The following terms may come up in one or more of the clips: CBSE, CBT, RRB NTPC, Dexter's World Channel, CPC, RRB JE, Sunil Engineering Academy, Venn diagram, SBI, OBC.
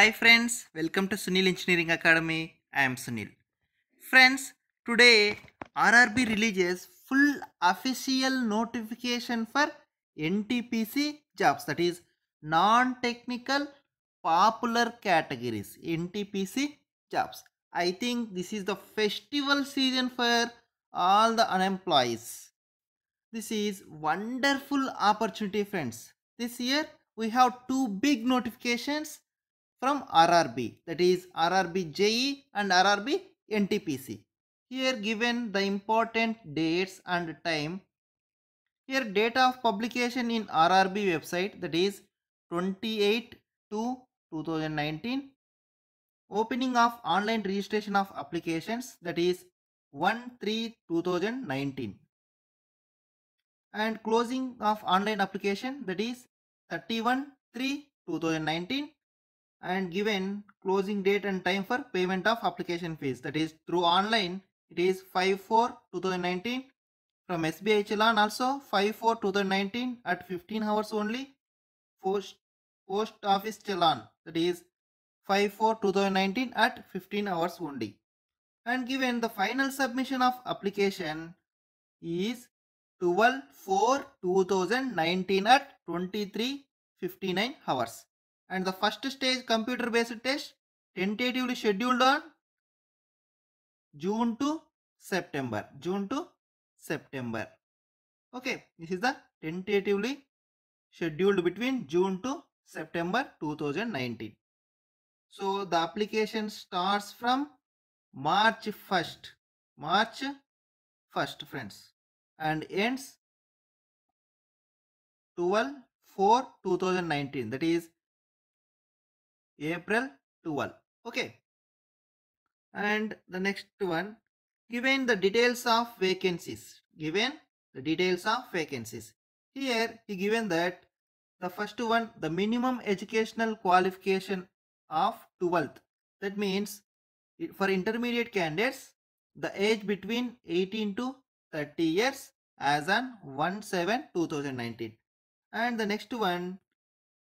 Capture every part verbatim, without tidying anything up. Hi friends, welcome to Sunil Engineering Academy. I am Sunil. Friends, today R R B releases full official notification for N T P C jobs, that is non-technical popular categories, N T P C jobs. I think this is the festival season for all the unemployees. This is wonderful opportunity, friends. This year we have two big notifications from R R B, that is R R B J E and R R B N T P C. Here given the important dates and time. Here date of publication in R R B website, that is twenty-eighth to two thousand nineteen. Opening of online registration of applications, that is one three two thousand nineteen, and closing of online application, that is thirty-first three two thousand nineteen, and given closing date and time for payment of application fees, that is through online it is five four two thousand nineteen from S B I Chelan, also five four two thousand nineteen at fifteen hours only. Post, post office Chelan, that is five four two thousand nineteen at fifteen hours only. And given the final submission of application is twelve four two thousand nineteen at twenty-three fifty-nine hours. And the first stage computer based test tentatively scheduled on June to September. June to September. Okay, this is the tentatively scheduled between June to September two thousand nineteen. So the application starts from March first. March first, friends, and ends twelve four two thousand nineteen, that is April twelfth. Okay, and the next one, given the details of vacancies, given the details of vacancies here he given that the first one, the minimum educational qualification of twelfth, that means for intermediate candidates the age between eighteen to thirty years as on one seven two thousand nineteen. And the next one,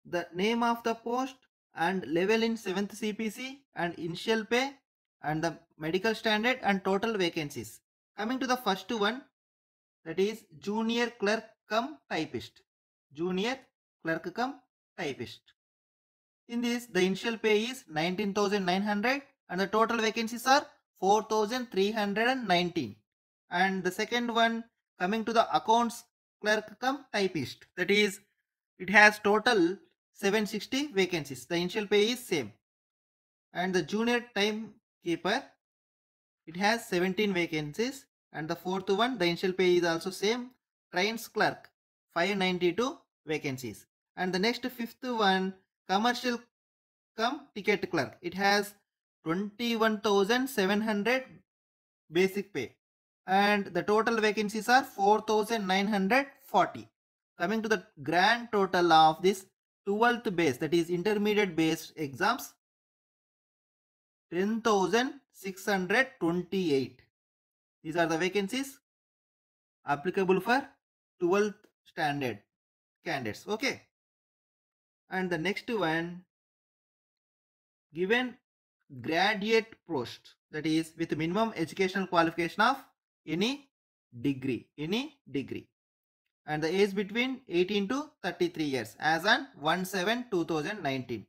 the name of the post and level in seventh C P C and initial pay and the medical standard and total vacancies. Coming to the first one, that is junior clerk cum typist. Junior clerk cum typist. In this, the initial pay is nineteen thousand nine hundred and the total vacancies are four thousand three hundred nineteen. And the second one, coming to the accounts clerk cum typist, that is it has total seven hundred sixty vacancies. The initial pay is same. And the junior timekeeper, it has seventeen vacancies. And the fourth one, the initial pay is also same. Trains clerk, five hundred ninety-two vacancies. And the next fifth one, commercial cum ticket clerk, it has twenty-one thousand seven hundred basic pay. And the total vacancies are four thousand nine hundred forty. Coming to the grand total of this twelfth base, that is intermediate based exams, ten thousand six hundred twenty-eight. These are the vacancies applicable for twelfth standard candidates. Okay. And the next one, given graduate post, that is with minimum educational qualification of any degree, any degree, and the age between eighteen to thirty-three years as on one seven two thousand nineteen.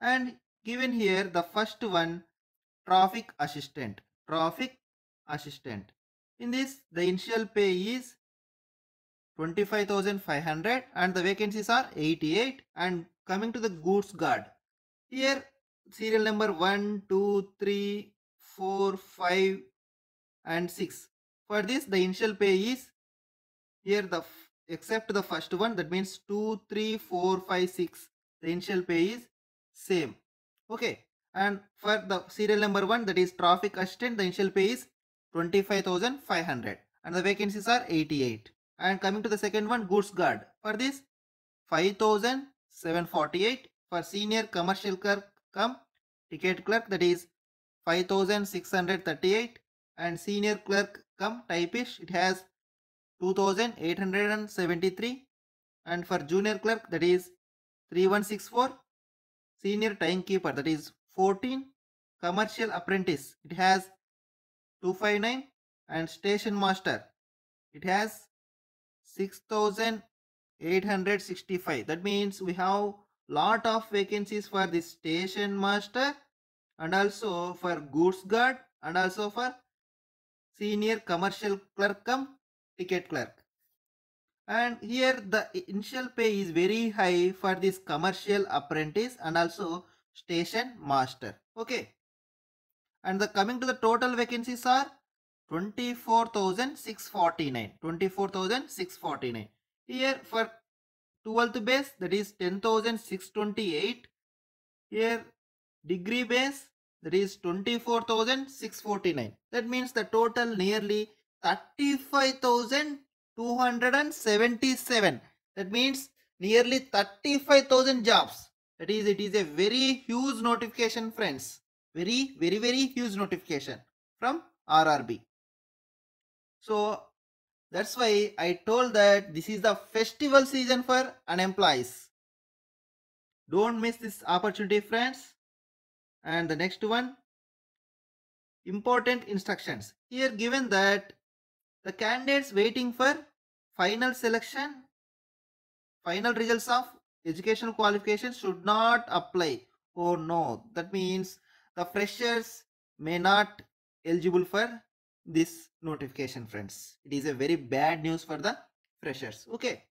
And given here the first one, traffic assistant, traffic assistant. In this, the initial pay is twenty-five thousand five hundred and the vacancies are eighty-eight. And coming to the goods guard, here serial number one, two, three, four, five and six. For this, the initial pay is here, the except the first one, that means two, three, four, five, six, the initial pay is same. Okay, and for the serial number one, that is traffic assistant, the initial pay is twenty-five thousand five hundred and the vacancies are eighty-eight. And coming to the second one, goods guard, for this five thousand seven hundred forty-eight. For senior commercial clerk cum ticket clerk, that is five thousand six hundred thirty-eight, and senior clerk cum typist, it has two thousand eight hundred seventy-three. And for junior clerk, that is three thousand one hundred sixty-four, senior timekeeper, that is fourteen. Commercial apprentice, it has two fifty-nine, and station master, it has six thousand eight hundred sixty-five. That means we have lot of vacancies for the station master and also for goods guard and also for senior commercial clerk cum ticket clerk. And here the initial pay is very high for this commercial apprentice and also station master. Okay. And the coming to the total vacancies are twenty-four thousand six hundred forty-nine. twenty-four thousand six hundred forty-nine. Here for twelfth base, that is ten thousand six hundred twenty-eight. Here degree base, that is twenty-four thousand six hundred forty-nine. That means the total nearly thirty-five thousand two hundred seventy-seven. That means nearly thirty-five thousand jobs. That is, it is a very huge notification, friends. Very, very, very huge notification from R R B. So that's why I told that this is the festival season for unemployed. Don't miss this opportunity, friends. And the next one, important instructions. Here given that the candidates waiting for final selection, final results of educational qualification should not apply. Oh no, that means the freshers may not eligible for this notification, friends. It is a very bad news for the freshers. Okay.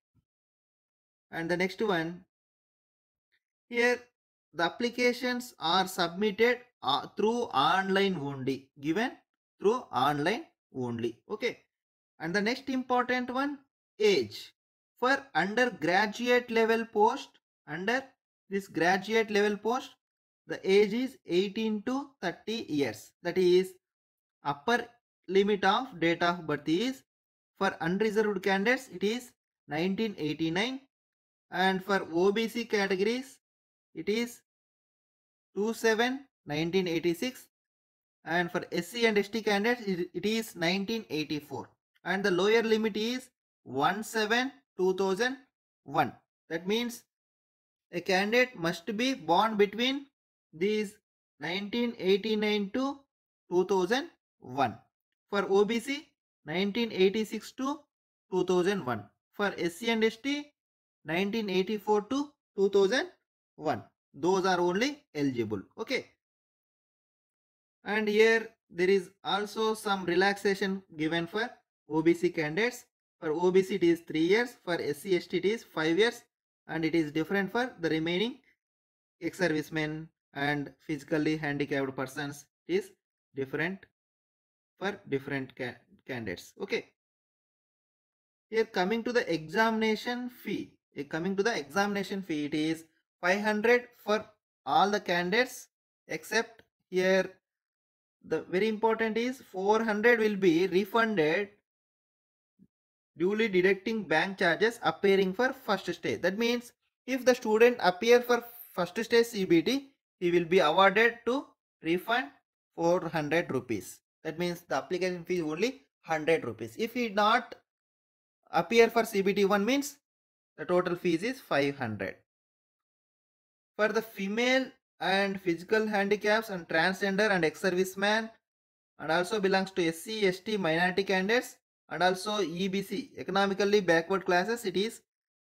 And the next one, here the applications are submitted uh, through online only, given through online only. Okay. And the next important one, age. For undergraduate level post, under this graduate level post, the age is eighteen to thirty years. That is, upper limit of date of birth is, for unreserved candidates it is nineteen eighty-nine, and for O B C categories it is twenty-seven nineteen eighty-six, and for S C and S T candidates it is nineteen eighty-four, and the lower limit is seventeen two thousand one. That means a candidate must be born between these nineteen eighty-nine to two thousand one. For O B C, nineteen eighty-six to two thousand one. For S C and S T, nineteen eighty-four to two thousand one. Those are only eligible. Okay. And here there is also some relaxation given for O B C candidates. For O B C it is three years, for S C S T it is five years, and it is different for the remaining ex-servicemen and physically handicapped persons. It is different for different ca candidates. Okay. Here coming to the examination fee. Here coming to the examination fee, it is five hundred for all the candidates, except here the very important is four hundred will be refunded, duly deducting bank charges appearing for first stage. That means if the student appear for first stage C B T, he will be awarded to refund four hundred rupees. That means the application fee is only one hundred rupees. If he not appear for C B T one means the total fees is five hundred. For the female and physical handicaps and transgender and ex-serviceman, and also belongs to S C, S T, minority candidates, and also E B C, economically backward classes, it is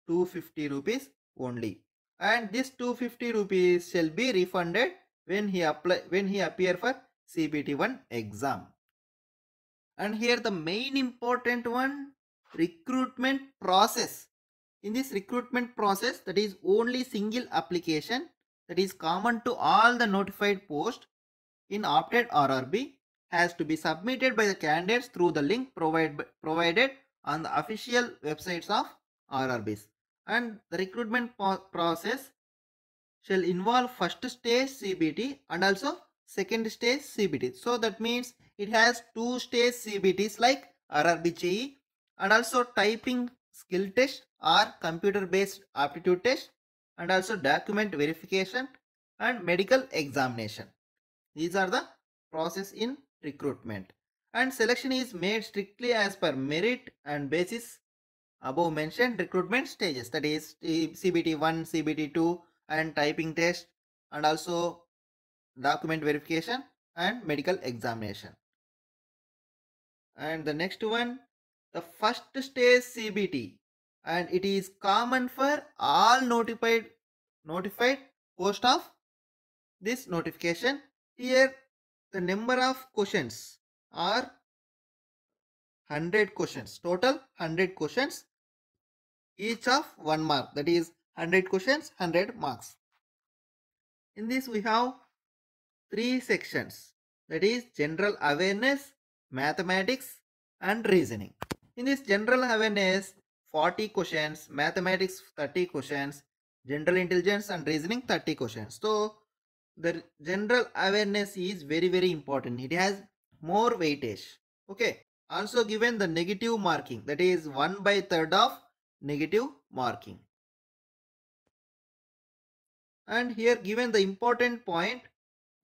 two hundred fifty rupees only, and this two hundred fifty rupees shall be refunded when he apply when he appear for C B T one exam. And here the main important one, recruitment process. In this recruitment process, that is only single application, that is common to all the notified posts in opted R R B, has to be submitted by the candidates through the link provide, provided on the official websites of R R Bs. And the recruitment process shall involve first stage C B T and also second stage C B T. So that means it has two stage C B Ts like R R B J E and also typing skill test or computer based aptitude test, and also document verification and medical examination. These are the process in recruitment, and selection is made strictly as per merit and basis above mentioned recruitment stages, that is C B T one, C B T two, and typing test, and also document verification and medical examination. And the next one, the first stage C B T, and it is common for all notified notified post of this notification. Here the number of questions are one hundred questions, total one hundred questions, each of one mark, that is one hundred questions, one hundred marks. In this we have three sections, that is general awareness, mathematics and reasoning. In this general awareness forty questions, mathematics thirty questions, general intelligence and reasoning thirty questions. So the general awareness is very very important, it has more weightage. Okay, also given the negative marking, that is one by third of negative marking. And here given the important point,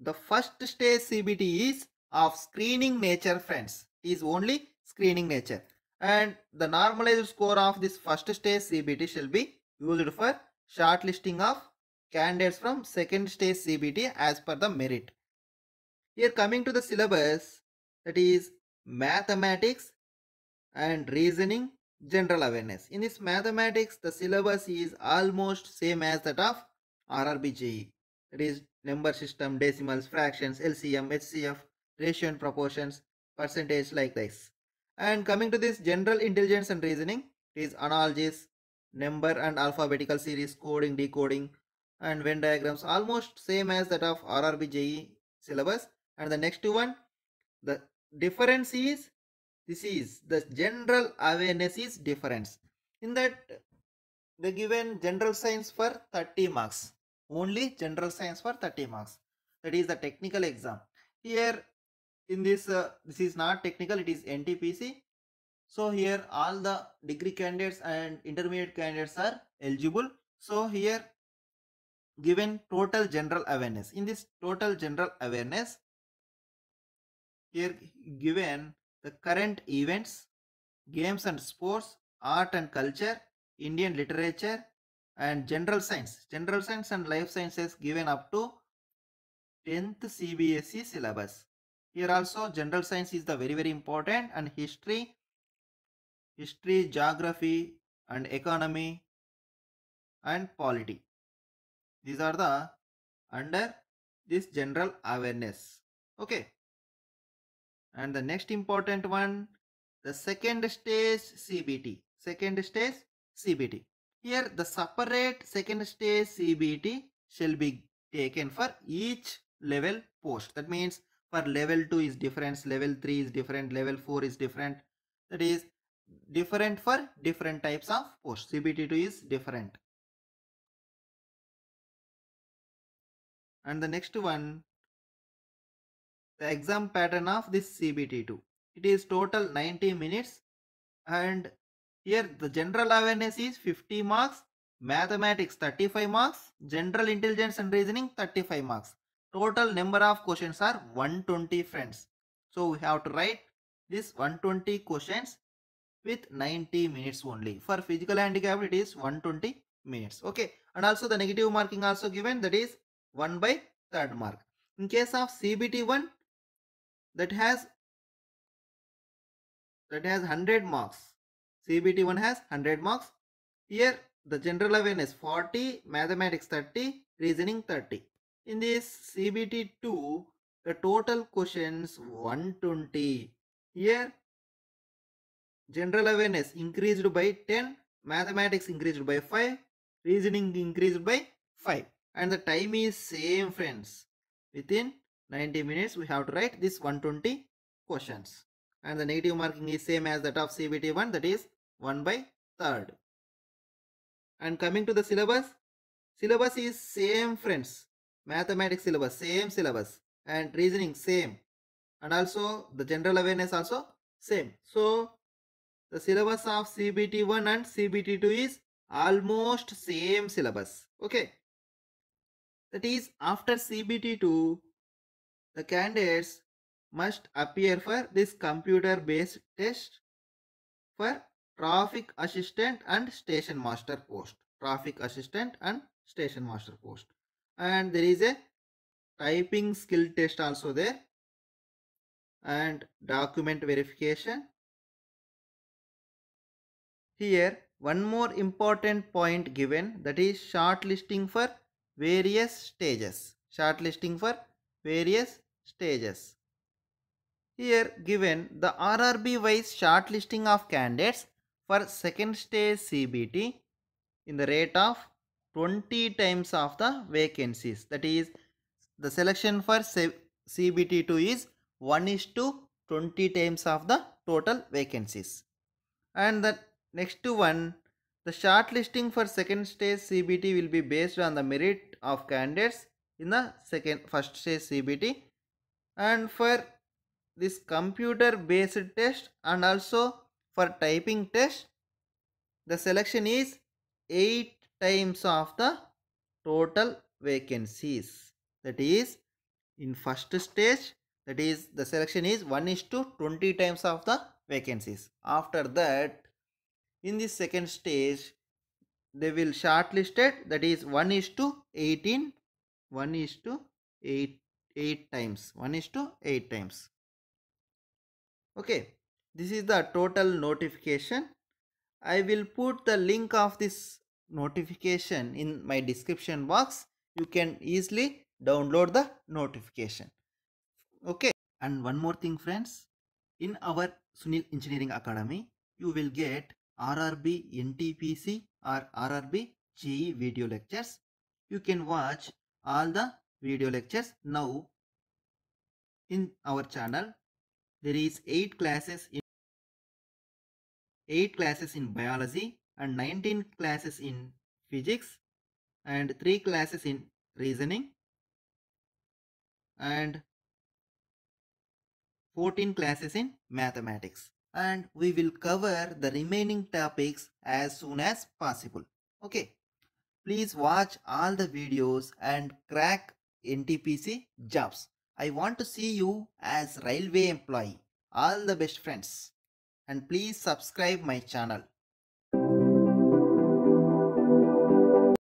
the first stage C B T is of screening nature, friends, is only screening nature, and the normalized score of this first stage C B T shall be used for shortlisting of candidates from second stage C B T as per the merit. Here coming to the syllabus, that is mathematics and reasoning, general awareness. In this mathematics, the syllabus is almost same as that of R R B J E, that is number system, decimals, fractions, L C M, H C F, ratio and proportions, percentage, like this. And coming to this general intelligence and reasoning, it is analogies, number and alphabetical series, coding, decoding and Venn diagrams, almost same as that of R R B J E syllabus. And the next one, the difference is, this is the general awareness is difference. In that they given general science for thirty marks, only general science for thirty marks, that is the technical exam. Here in this uh, this is not technical, it is N T P C. So here all the degree candidates and intermediate candidates are eligible. So here given total general awareness, in this total general awareness here given the current events, games and sports, art and culture, Indian literature and general science, general science and life sciences given up to tenth C B S E syllabus. Here also general science is the very very important, and history, history, geography and economy and polity, these are the under this general awareness. Okay, and the next important one, the second stage C B T, second stage C B T. Here the separate second stage C B T shall be taken for each level post. That means for level two is different, level three is different, level four is different. That is different for different types of post. C B T two is different. And the next one, the exam pattern of this C B T two. It is total ninety minutes, and here the general awareness is fifty marks, mathematics thirty-five marks, general intelligence and reasoning thirty-five marks. Total number of questions are one hundred twenty, friends. So we have to write this one hundred twenty questions with ninety minutes only. For physical handicap it is one hundred twenty minutes. Okay, and also the negative marking also given, that is one by third mark. In case of C B T one, that has that has one hundred marks. C B T one has one hundred marks. Here the general awareness forty, mathematics thirty, reasoning thirty. In this C B T two, the total questions one hundred twenty. Here general awareness increased by ten, mathematics increased by five, reasoning increased by five, and the time is same, friends. Within ninety minutes we have to write this one hundred twenty questions, and the negative marking is same as that of C B T one, that is one by third. And coming to the syllabus, syllabus is same, friends. Mathematics syllabus, same syllabus, and reasoning same, and also the general awareness also same. So the syllabus of C B T one and C B T two is almost same syllabus. Okay, that is after C B T two the candidates must appear for this computer based test for traffic assistant and station master post, traffic assistant and station master post. and there is a typing skill test also there, and document verification. Here one more important point given, that is shortlisting for various stages. Shortlisting for various stages. Here given the R R B wise shortlisting of candidates for second stage C B T in the rate of twenty times of the vacancies. That is, the selection for C B T two is one is to twenty times of the total vacancies. And the next one, the shortlisting for second stage C B T will be based on the merit of candidates in the second first stage C B T, and for this computer based test and also for typing test, the selection is eight times of the total vacancies. That is, in first stage, that is the selection is one is to twenty times of the vacancies. After that, in the second stage, they will shortlisted, that is one is to eighteen, one is to eight, eight times, one is to eight times. Okay, this is the total notification. I will put the link of this notification in my description box. You can easily download the notification. Okay, and one more thing friends, in our Sunil Engineering Academy, you will get R R B N T P C or R R B J E video lectures. You can watch all the video lectures now in our channel. There is eight classes in eight classes in biology and nineteen classes in physics and three classes in reasoning and fourteen classes in mathematics, and we will cover the remaining topics as soon as possible. Okay, please watch all the videos and crack N T P C jobs. I want to see you as railway employee. All the best friends, and please subscribe my channel.